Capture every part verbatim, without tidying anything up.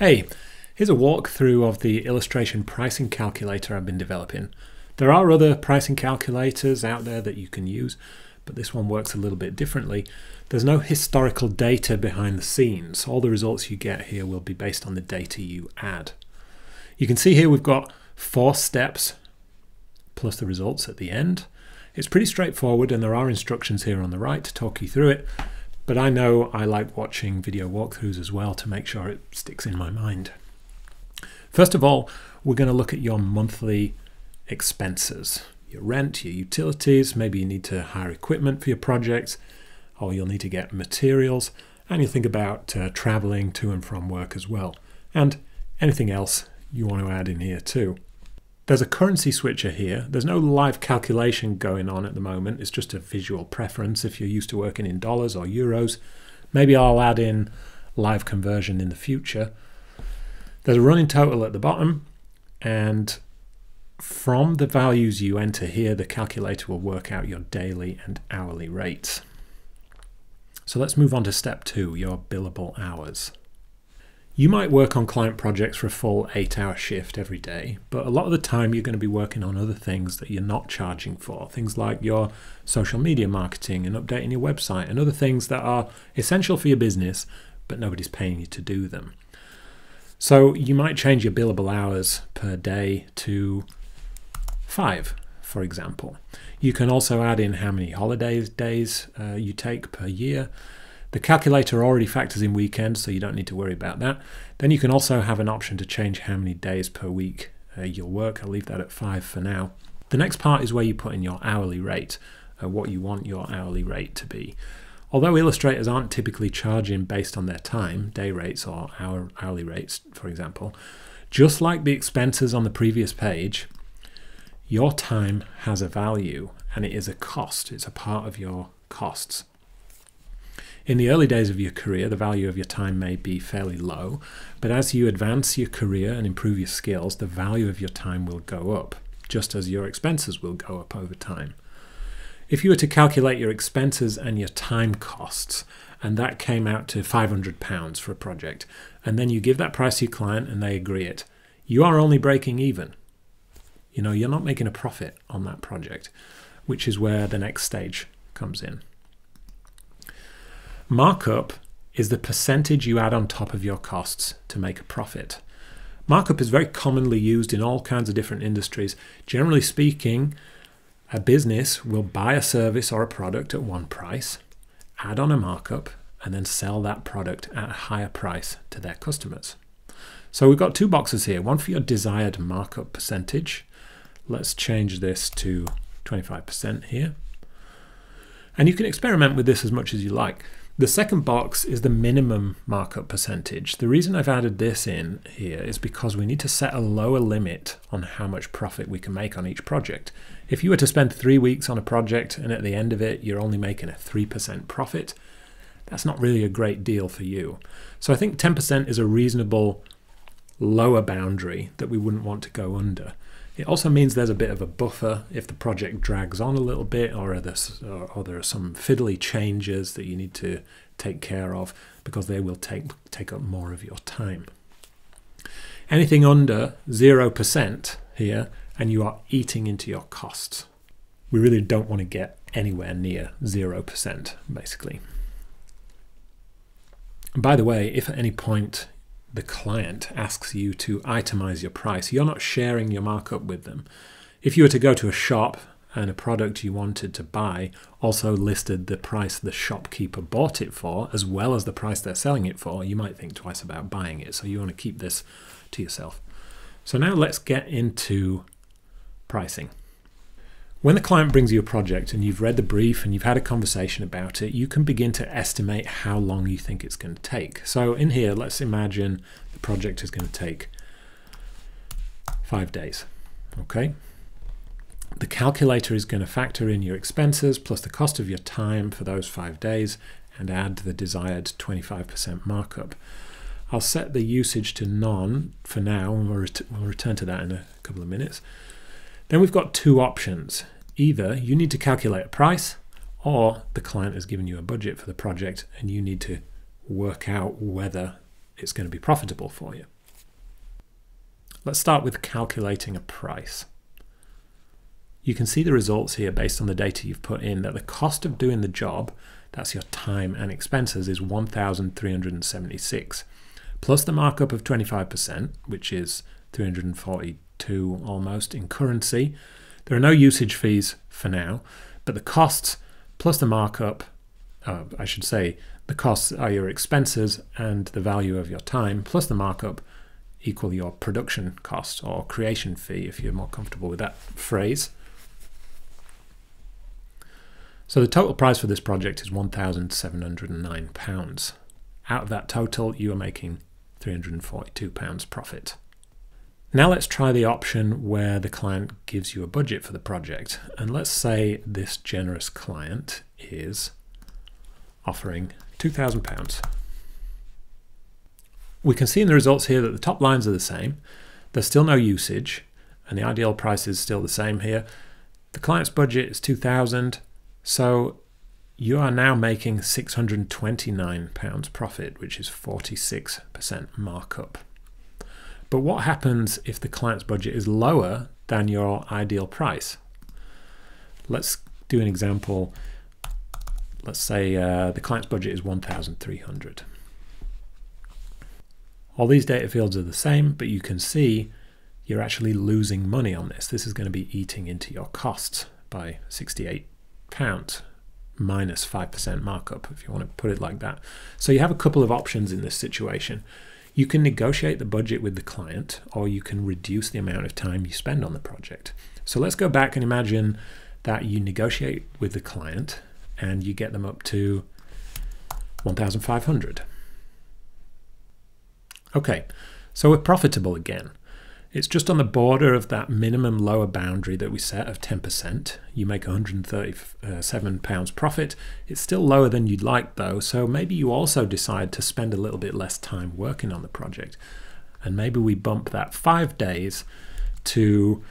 Hey, here's a walkthrough of the illustration pricing calculator I've been developing. There are other pricing calculators out there that you can use, but this one works a little bit differently. There's no historical data behind the scenes. All the results you get here will be based on the data you add. You can see here we've got four steps plus the results at the end. It's pretty straightforward, and there are instructions here on the right to talk you through it. But I know I like watching video walkthroughs as well to make sure it sticks in my mind. First of all, we're going to look at your monthly expenses, your rent, your utilities, maybe you need to hire equipment for your projects, or you'll need to get materials, and you'll think about uh, traveling to and from work as well, and anything else you want to add in here too. There's a currency switcher here. There's no live calculation going on at the moment. It's just a visual preference if you're used to working in dollars or euros. Maybe I'll add in live conversion in the future. There's a running total at the bottom, and from the values you enter here, the calculator will work out your daily and hourly rates. So let's move on to step two, your billable hours. You might work on client projects for a full eight-hour shift every day, but a lot of the time you're going to be working on other things that you're not charging for, things like your social media marketing and updating your website and other things that are essential for your business, but nobody's paying you to do them. So you might change your billable hours per day to five, for example. You can also add in how many holiday days uh, you take per year. The calculator already factors in weekends, so you don't need to worry about that. Then you can also have an option to change how many days per week uh, you'll work. I'll leave that at five for now. The next part is where you put in your hourly rate, uh, what you want your hourly rate to be. Although illustrators aren't typically charging based on their time, day rates or hour, hourly rates, for example, just like the expenses on the previous page, your time has a value and it is a cost. It's a part of your costs. In the early days of your career, the value of your time may be fairly low, but as you advance your career and improve your skills, the value of your time will go up, just as your expenses will go up over time. If you were to calculate your expenses and your time costs, and that came out to five hundred pounds for a project, and then you give that price to your client and they agree it, you are only breaking even. You know, you're not making a profit on that project, which is where the next stage comes in. Markup is the percentage you add on top of your costs to make a profit. Markup is very commonly used in all kinds of different industries. Generally speaking, a business will buy a service or a product at one price, add on a markup, and then sell that product at a higher price to their customers. So we've got two boxes here, one for your desired markup percentage. Let's change this to twenty-five percent here. And you can experiment with this as much as you like. The second box is the minimum markup percentage. The reason I've added this in here is because we need to set a lower limit on how much profit we can make on each project. If you were to spend three weeks on a project and at the end of it you're only making a three percent profit, that's not really a great deal for you. So I think ten percent is a reasonable lower boundary that we wouldn't want to go under. It also means there's a bit of a buffer if the project drags on a little bit, or are there, or there are some fiddly changes that you need to take care of, because they will take, take up more of your time. Anything under zero percent here, and you are eating into your costs. We really don't want to get anywhere near zero percent, basically. And by the way, if at any point the client asks you to itemize your price, you're not sharing your markup with them. If you were to go to a shop and a product you wanted to buy also listed the price the shopkeeper bought it for, as well as the price they're selling it for, you might think twice about buying it. So you want to keep this to yourself. So now let's get into pricing. When the client brings you a project and you've read the brief and you've had a conversation about it, you can begin to estimate how long you think it's going to take. So in here, let's imagine the project is going to take five days, okay? The calculator is going to factor in your expenses plus the cost of your time for those five days and add the desired twenty-five percent markup. I'll set the usage to none for now, and we'll, ret- we'll return to that in a couple of minutes. Then we've got two options. Either you need to calculate a price, or the client has given you a budget for the project and you need to work out whether it's going to be profitable for you. Let's start with calculating a price. You can see the results here based on the data you've put in that the cost of doing the job, that's your time and expenses, is one thousand three hundred seventy-six dollars plus the markup of twenty-five percent, which is three hundred forty-two dollars almost in currency. There are no usage fees for now, but the costs plus the markup, uh, I should say, the costs are your expenses and the value of your time plus the markup equal your production cost or creation fee, if you're more comfortable with that phrase. So the total price for this project is one thousand seven hundred and nine pounds. Out of that total, you are making three hundred forty-two pounds profit. Now let's try the option where the client gives you a budget for the project. And let's say this generous client is offering two thousand pounds. We can see in the results here that the top lines are the same. There's still no usage, and the ideal price is still the same here. The client's budget is two thousand pounds, so you are now making six hundred twenty-nine pounds profit, which is forty-six percent markup. But what happens if the client's budget is lower than your ideal price? Let's do an example. Let's say uh, the client's budget is one thousand three hundred pounds. All these data fields are the same, but you can see you're actually losing money on this. This is going to be eating into your costs by sixty-eight pounds, minus five percent markup, if you want to put it like that. So you have a couple of options in this situation. You can negotiate the budget with the client, or you can reduce the amount of time you spend on the project. So let's go back and imagine that you negotiate with the client and you get them up to one thousand five hundred pounds. Okay, so we're profitable again. It's just on the border of that minimum lower boundary that we set of ten percent. You make one hundred thirty-seven pounds profit. It's still lower than you'd like though, so maybe you also decide to spend a little bit less time working on the project. And maybe we bump that five days to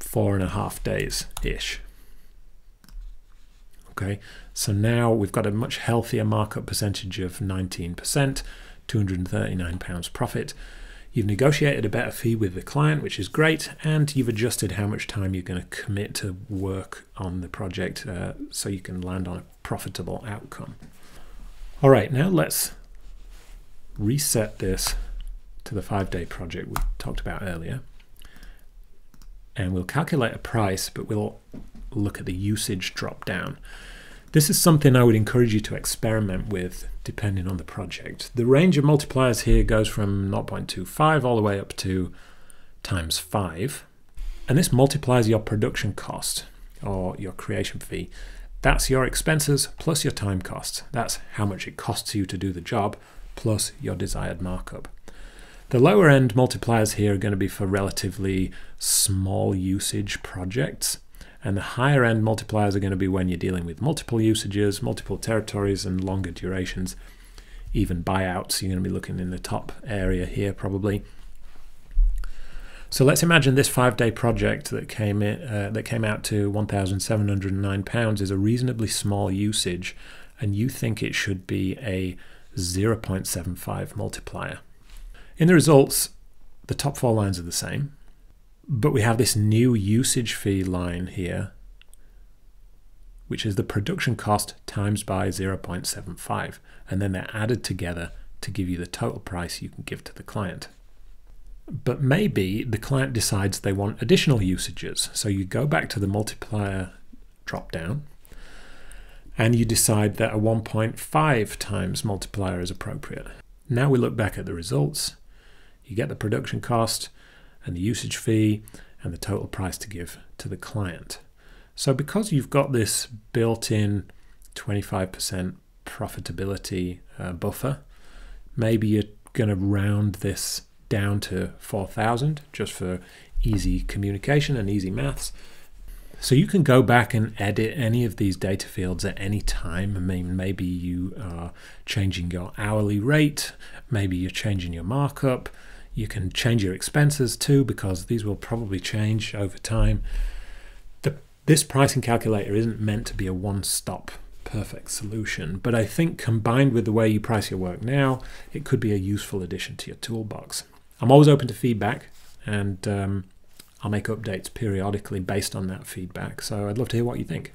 four and a half days-ish. Okay, so now we've got a much healthier markup percentage of nineteen percent. two hundred thirty-nine pounds profit. You've negotiated a better fee with the client, which is great, and you've adjusted how much time you're going to commit to work on the project uh, so you can land on a profitable outcome. All right, now let's reset this to the five-day project we talked about earlier. And we'll calculate a price, but we'll look at the usage drop-down. This is something I would encourage you to experiment with depending on the project. The range of multipliers here goes from zero point two five all the way up to times five. And this multiplies your production cost or your creation fee. That's your expenses plus your time costs. That's how much it costs you to do the job plus your desired markup. The lower end multipliers here are going to be for relatively small usage projects. And the higher end multipliers are going to be when you're dealing with multiple usages, multiple territories, and longer durations, even buyouts. You're going to be looking in the top area here probably. So let's imagine this five-day project that came in, uh, that came out to one thousand seven hundred and nine pounds is a reasonably small usage, and you think it should be a zero point seven five multiplier. In the results, the top four lines are the same. But we have this new usage fee line here, which is the production cost times by zero point seven five, and then they're added together to give you the total price you can give to the client. But maybe the client decides they want additional usages, so you go back to the multiplier drop-down, and you decide that a one point five times multiplier is appropriate. Now we look back at the results, you get the production cost, and the usage fee, and the total price to give to the client. So because you've got this built-in twenty-five percent profitability uh, buffer, maybe you're going to round this down to four thousand just for easy communication and easy maths. So you can go back and edit any of these data fields at any time. I mean, maybe you are changing your hourly rate, maybe you're changing your markup, you can change your expenses too, because these will probably change over time. The, this pricing calculator isn't meant to be a one-stop perfect solution, but I think combined with the way you price your work now, it could be a useful addition to your toolbox. I'm always open to feedback, and um, I'll make updates periodically based on that feedback, so I'd love to hear what you think.